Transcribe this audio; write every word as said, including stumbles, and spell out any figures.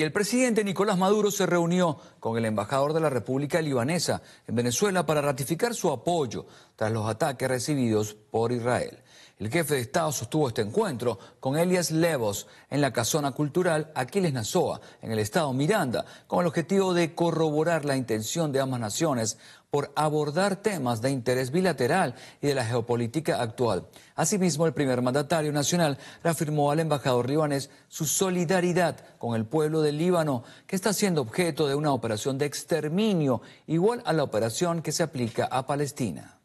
y el presidente Nicolás Maduro se reunió con el embajador de la República Libanesa en Venezuela para ratificar su apoyo tras los ataques recibidos por Israel. El jefe de Estado sostuvo este encuentro con Elias Levos en la casona cultural Aquiles Nazoa, en el estado Miranda, con el objetivo de corroborar la intención de ambas naciones por abordar temas de interés bilateral y de la geopolítica actual. Asimismo, el primer mandatario nacional reafirmó al embajador libanés su solidaridad con el pueblo del Líbano, que está siendo objeto de una operación de exterminio igual a la operación que se aplica a Palestina.